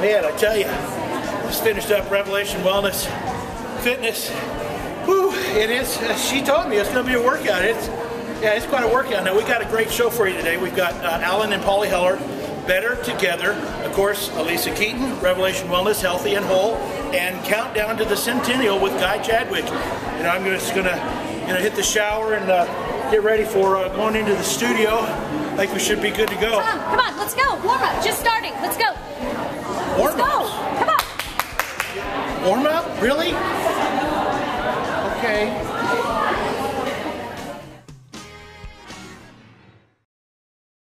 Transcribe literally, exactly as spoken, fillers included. Man, I tell you, just finished up Revelation Wellness Fitness. Whew, it is, she told me it's going to be a workout. It's, yeah, it's quite a workout. Now, we've got a great show for you today. We've got uh, Alan and Pauly Heller, Better Together. Of course, Alisa Keaton, Revelation Wellness, Healthy and Whole, and Countdown to the Centennial with Guy Chadwick. You know, I'm just going to you know, hit the shower and uh, get ready for uh, going into the studio. I think we should be good to go. Come on, come on, let's go. Warm up, just starting. Let's go. Warm up. Let's go. Come on. Warm up? Really? Okay.